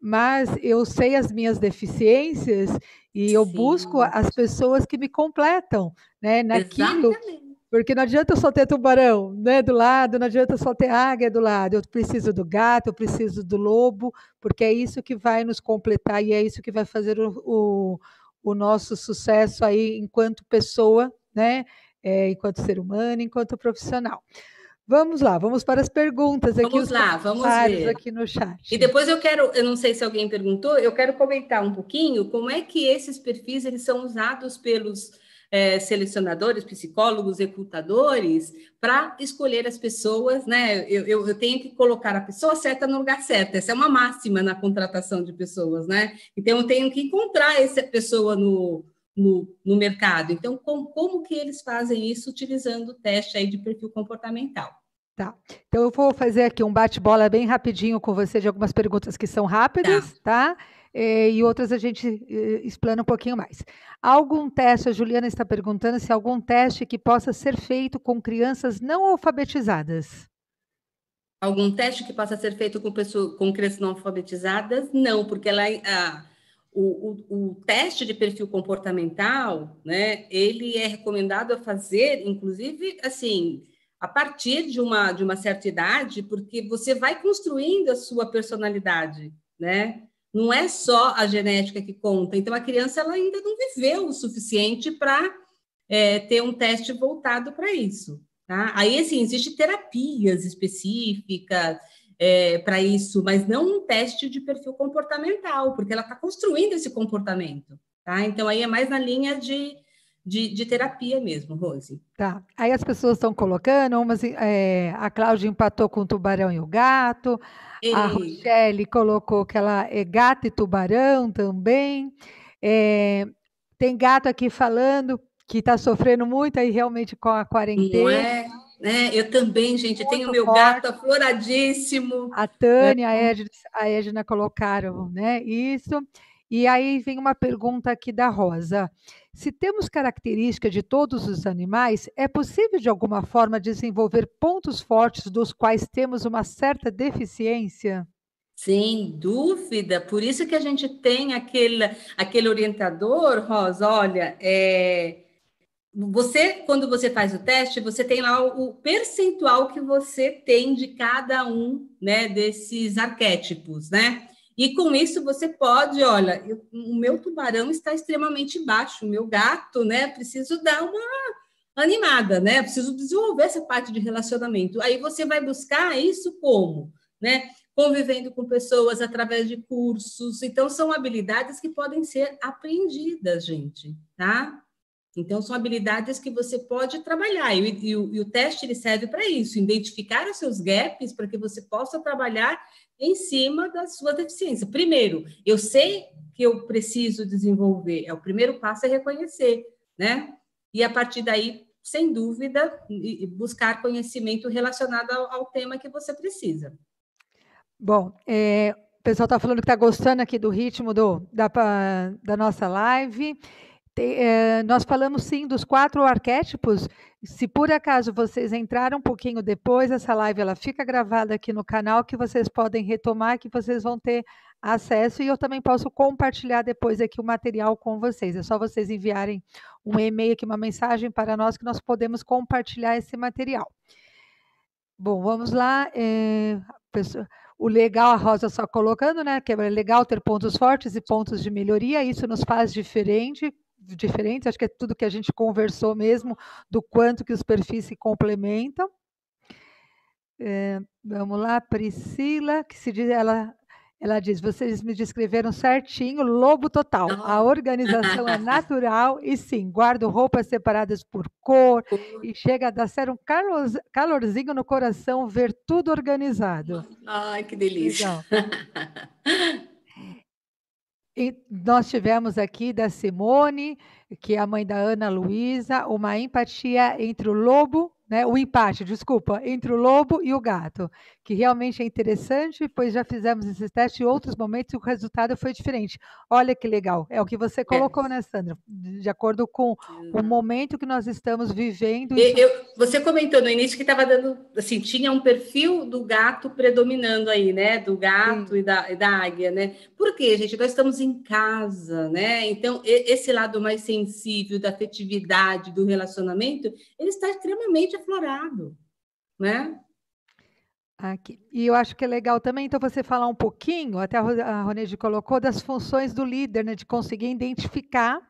Mas eu sei as minhas deficiências e eu busco as pessoas que me completam, né, naquilo. Exatamente. Porque não adianta eu só ter tubarão, né, do lado, não adianta eu só ter águia do lado, eu preciso do gato, eu preciso do lobo, porque é isso que vai nos completar e é isso que vai fazer o nosso sucesso aí enquanto pessoa, né, enquanto ser humano, enquanto profissional. Vamos lá, vamos para as perguntas aqui. Vamos lá, vamos ver aqui no chat. E depois eu quero, eu não sei se alguém perguntou, eu quero comentar um pouquinho como é que esses perfis eles são usados pelos selecionadores, psicólogos, recrutadores, para escolher as pessoas, né? Eu tenho que colocar a pessoa certa no lugar certo. Essa é uma máxima na contratação de pessoas, né? Então eu tenho que encontrar essa pessoa no mercado. Então, como que eles fazem isso utilizando o teste aí de perfil comportamental? Tá. Então, eu vou fazer aqui um bate-bola bem rapidinho com você de algumas perguntas que são rápidas, tá? E outras a gente explana um pouquinho mais. Algum teste, a Juliana está perguntando se há algum teste que possa ser feito com crianças não alfabetizadas. Algum teste que possa ser feito com crianças não alfabetizadas? Não, porque ela... O teste de perfil comportamental, né, ele é recomendado a fazer, inclusive, assim, a partir de uma certa idade, porque você vai construindo a sua personalidade, né? Não é só a genética que conta. Então, a criança ela ainda não viveu o suficiente para ter um teste voltado para isso, tá? Aí, assim, existem terapias específicas, para isso, mas não um teste de perfil comportamental, porque ela está construindo esse comportamento, tá? Então, aí é mais na linha de terapia mesmo, Rose. Tá. Aí as pessoas estão colocando, a Cláudia empatou com o tubarão e o gato, a Rochelle colocou que ela é gato e tubarão também, tem gato aqui falando que está sofrendo muito aí realmente com a quarentena. Não é? Né? Eu também, gente, eu tenho o meu gato afloradíssimo. A Tânia, né? A Edna colocaram, né? Isso. E aí vem uma pergunta aqui da Rosa. Se temos características de todos os animais, é possível de alguma forma desenvolver pontos fortes dos quais temos uma certa deficiência? Sem dúvida, por isso que a gente tem aquele orientador, Rosa, olha, você, quando você faz o teste, você tem lá o percentual que você tem de cada um, né, desses arquétipos, né? E com isso você pode, olha, o meu tubarão está extremamente baixo, o meu gato, né, preciso dar uma animada, né? Preciso desenvolver essa parte de relacionamento. Aí você vai buscar isso como, né? Convivendo com pessoas através de cursos. Então são habilidades que podem ser aprendidas, gente, tá? Então, são habilidades que você pode trabalhar, e o teste ele serve para isso, identificar os seus gaps para que você possa trabalhar em cima da sua deficiência. Primeiro, eu sei que eu preciso desenvolver, o primeiro passo é reconhecer, né? E a partir daí, sem dúvida, buscar conhecimento relacionado ao tema que você precisa. Bom, o pessoal está falando que está gostando aqui do ritmo da nossa live. Nós falamos sim dos 4 arquétipos. Se por acaso vocês entraram um pouquinho depois, essa live ela fica gravada aqui no canal, que vocês podem retomar, que vocês vão ter acesso, e eu também posso compartilhar depois aqui o material com vocês. É só vocês enviarem um e-mail aqui, uma mensagem para nós, que nós podemos compartilhar esse material. Bom, vamos lá. O legal, a Rosa só colocando, né, que é legal ter pontos fortes e pontos de melhoria, isso nos faz diferentes, acho que é tudo que a gente conversou mesmo, do quanto que os perfis se complementam. Vamos lá, Priscila, que se diz, ela diz, vocês me descreveram certinho, lobo total, a organização é natural e sim, guardo roupas separadas por cor e chega a dar sério um calorzinho no coração ver tudo organizado. Ai, que delícia! Então, E nós tivemos aqui da Simone, que é a mãe da Ana Luísa, uma empatia entre o lobo, né, o empate, desculpa, entre o lobo e o gato, que realmente é interessante, pois já fizemos esse teste em outros momentos e o resultado foi diferente. Olha que legal, é o que você colocou, né, Sandra? De acordo com o momento que nós estamos vivendo. Isso... você comentou no início que estava dando, assim, tinha um perfil do gato predominando aí, né, do gato e da águia, né? Por quê, gente? Nós estamos em casa, né? Então, esse lado mais sensível da afetividade, do relacionamento, ele está extremamente aflorado, né? Aqui. E eu acho que é legal também, então, você falar um pouquinho, até a Roneide colocou, das funções do líder, né, de conseguir identificar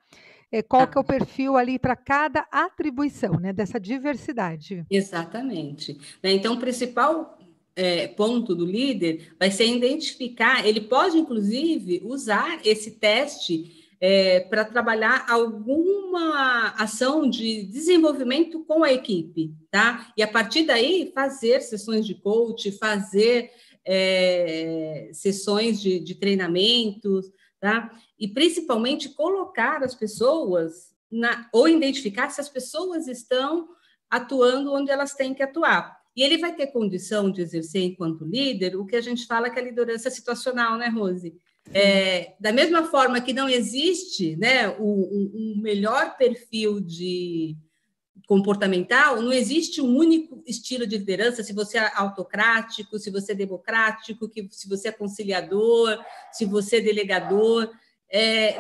qual que é o perfil ali para cada atribuição, né, dessa diversidade. Exatamente. Então, o principal ponto do líder vai ser identificar, ele pode, inclusive, usar esse teste para trabalhar alguma ação de desenvolvimento com a equipe, tá? E a partir daí fazer sessões de coach, fazer sessões de treinamentos, tá? E principalmente colocar as pessoas, ou identificar se as pessoas estão atuando onde elas têm que atuar. E ele vai ter condição de exercer enquanto líder o que a gente fala que é a liderança situacional, né, Rose? Da mesma forma que não existe, né, o melhor perfil de comportamental, não existe um único estilo de liderança, se você é autocrático, se você é democrático, se você é conciliador, se você é delegador,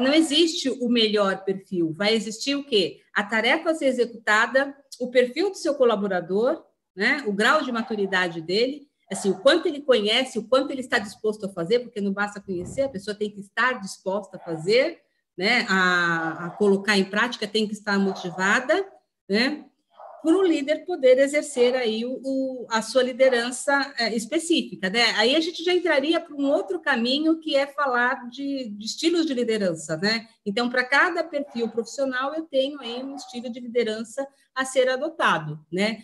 não existe o melhor perfil. Vai existir o quê? A tarefa a ser executada, o perfil do seu colaborador, né, o grau de maturidade dele, assim, o quanto ele conhece, o quanto ele está disposto a fazer, porque não basta conhecer, a pessoa tem que estar disposta a fazer, né, a colocar em prática, tem que estar motivada, né, para o líder poder exercer aí a sua liderança específica, né? Aí a gente já entraria para um outro caminho, que é falar de estilos de liderança, né? Então, para cada perfil profissional, eu tenho aí um estilo de liderança a ser adotado, né?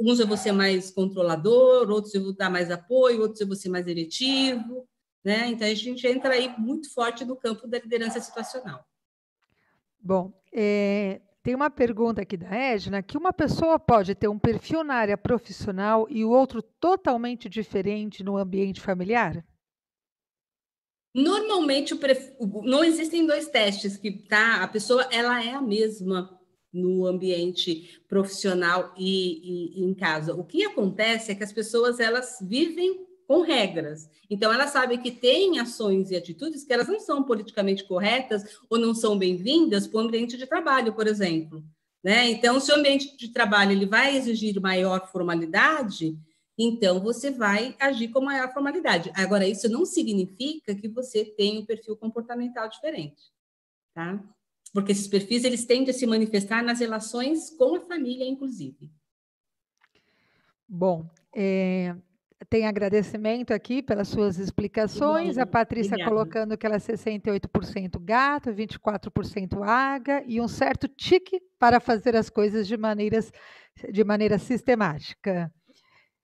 Uns eu vou ser mais controlador, outros eu vou dar mais apoio, outros eu vou ser mais diretivo, né? Então, a gente entra aí muito forte no campo da liderança situacional. Bom, tem uma pergunta aqui da Edna, que uma pessoa pode ter um perfil na área profissional e o outro totalmente diferente no ambiente familiar? Normalmente, não existem dois testes, a pessoa ela é a mesma no ambiente profissional e em casa. O que acontece é que as pessoas elas vivem com regras. Então, elas sabem que tem ações e atitudes que elas não são politicamente corretas ou não são bem-vindas para o ambiente de trabalho, por exemplo, né? Então, se o ambiente de trabalho ele vai exigir maior formalidade, então você vai agir com maior formalidade. Agora, isso não significa que você tenha um perfil comportamental diferente, tá? Porque esses perfis eles tendem a se manifestar nas relações com a família, inclusive. Bom, tem agradecimento aqui pelas suas explicações. A Patrícia colocando que ela é 68% gato, 24% águia e um certo tique para fazer as coisas de maneira sistemática.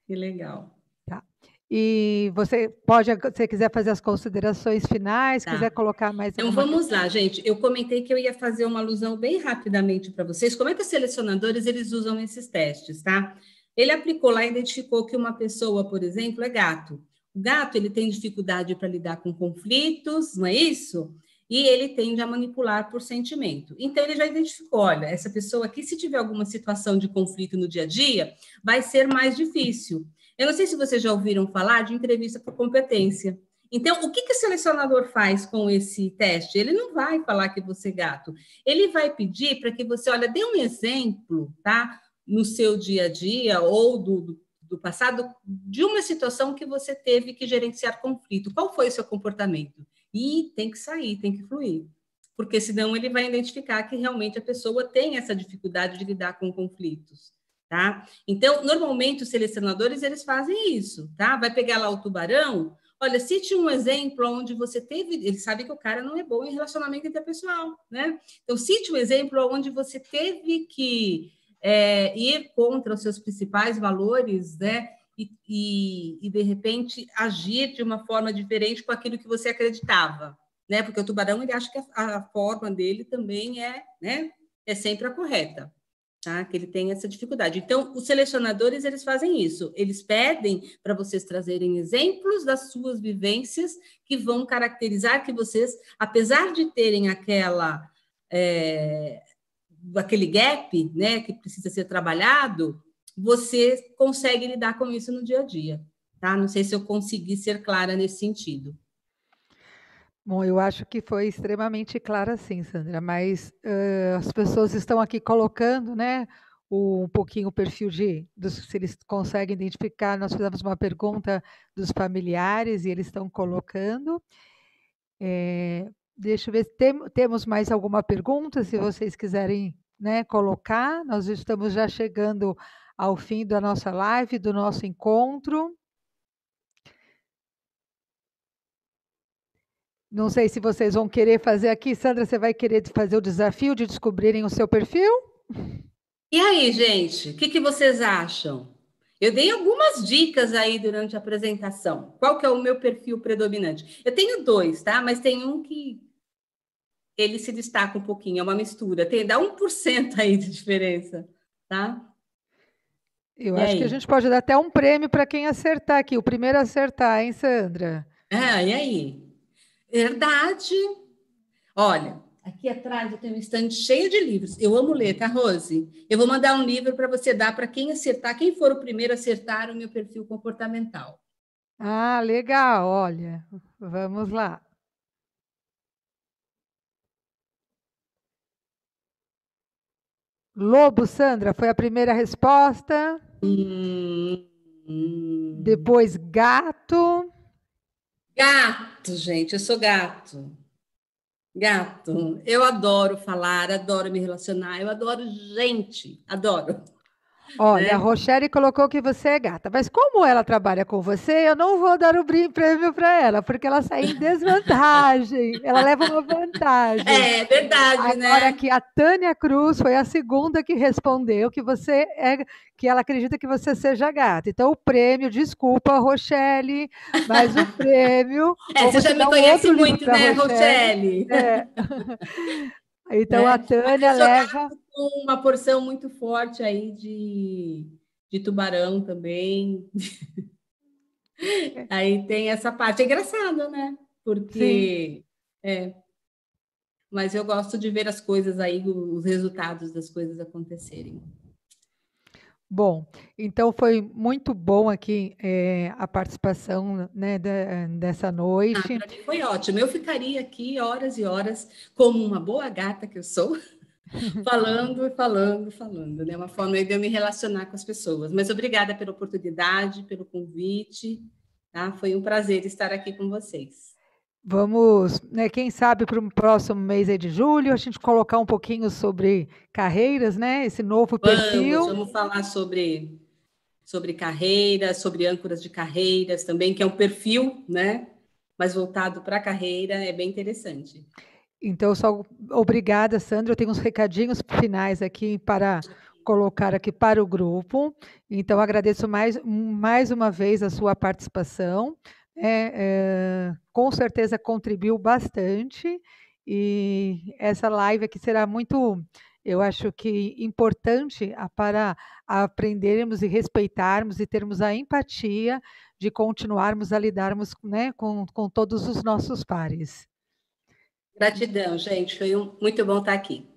Que legal. Tá. E você pode, se quiser fazer as considerações finais, quiser colocar mais... Então, vamos lá, gente. Eu comentei que eu ia fazer uma alusão bem rapidamente para vocês. Como é que os selecionadores eles usam esses testes, tá? Ele aplicou lá e identificou que uma pessoa, por exemplo, é gato. O gato ele tem dificuldade para lidar com conflitos, não é isso? E ele tende a manipular por sentimento. Então, ele já identificou, olha, essa pessoa aqui, se tiver alguma situação de conflito no dia a dia, vai ser mais difícil. Eu não sei se vocês já ouviram falar de entrevista por competência. Então, o que o selecionador faz com esse teste? Ele não vai falar que você é gato. Ele vai pedir para que você, olha, dê um exemplo, tá? No seu dia a dia ou do passado, de uma situação que você teve que gerenciar conflito. Qual foi o seu comportamento? E tem que sair, tem que fluir. Porque senão ele vai identificar que realmente a pessoa tem essa dificuldade de lidar com conflitos, tá? Então, normalmente os selecionadores, eles fazem isso, tá? Vai pegar lá o tubarão, olha, cite um exemplo onde você teve... Ele sabe que o cara não é bom em relacionamento interpessoal, né? Então, cite um exemplo onde você teve que... ir contra os seus principais valores, né? E de repente agir de uma forma diferente com aquilo que você acreditava. né? Porque o tubarão, ele acha que a forma dele também é, né, é sempre a correta, tá? Que ele tem essa dificuldade. Então, os selecionadores, eles fazem isso. Eles pedem para vocês trazerem exemplos das suas vivências que vão caracterizar que vocês, apesar de terem aquela... aquele gap, né, que precisa ser trabalhado, você consegue lidar com isso no dia a dia, tá? Não sei se eu consegui ser clara nesse sentido. Bom, eu acho que foi extremamente clara, sim, Sandra, mas as pessoas estão aqui colocando, né, um pouquinho o perfil se eles conseguem identificar. Nós fizemos uma pergunta dos familiares e eles estão colocando. Deixa eu ver, temos mais alguma pergunta, se vocês quiserem, né, colocar. Nós estamos já chegando ao fim da nossa live, do nosso encontro. Não sei se vocês vão querer fazer aqui. Sandra, você vai querer fazer o desafio de descobrirem o seu perfil? E aí, gente, o que vocês acham? Eu dei algumas dicas aí durante a apresentação. Qual que é o meu perfil predominante? Eu tenho dois, tá? Mas tem um que ele se destaca um pouquinho, é uma mistura. Dá 1% aí de diferença, tá? Eu acho que a gente pode dar até um prêmio para quem acertar aqui. O primeiro a acertar, hein, Sandra? Ah, e aí? Verdade. Olha, aqui atrás eu tenho um estande cheio de livros. Eu amo ler, tá, Rose? Eu vou mandar um livro para você dar para quem acertar, quem for o primeiro a acertar o meu perfil comportamental. Ah, legal, olha. Vamos lá. Lobo, Sandra, foi a primeira resposta. Depois, gato. Gato, gente, eu sou gato. Gato, eu adoro falar, adoro me relacionar, eu adoro gente, adoro. Olha, a Rochelle colocou que você é gata, mas como ela trabalha com você, eu não vou dar o prêmio para ela, porque ela sai em desvantagem, ela leva uma vantagem. É verdade, agora, né? Agora que a Tânia Cruz foi a segunda que respondeu que você é, que ela acredita que você seja gata. Então o prêmio, desculpa, Rochelle, mas o prêmio... você já me conhece muito, né, Rochelle? Então a Tânia leva... uma porção muito forte aí de tubarão também. Aí tem essa parte. É engraçado, né? Porque... Mas eu gosto de ver as coisas aí, os resultados das coisas acontecerem. Bom, então foi muito bom aqui a participação, né, dessa noite. Para mim foi ótimo. Eu ficaria aqui horas e horas como uma boa gata que eu sou. Falando, né? Uma forma de eu me relacionar com as pessoas. Mas obrigada pela oportunidade, pelo convite, tá? Foi um prazer estar aqui com vocês. Vamos, né, quem sabe para o próximo mês aí de julho, a gente colocar um pouquinho sobre carreiras, né? Esse novo perfil. Vamos falar sobre carreiras, sobre âncoras de carreiras também, que é um perfil, né? Mas voltado para a carreira, é bem interessante. Então, só obrigada, Sandra. Eu tenho uns recadinhos finais aqui para colocar aqui para o grupo. Então, agradeço mais uma vez a sua participação. Com certeza contribuiu bastante. E essa live aqui será muito, eu acho que importante para aprendermos e respeitarmos e termos a empatia de continuarmos a lidarmos, né, com todos os nossos pares. Gratidão, gente. Foi muito bom estar aqui.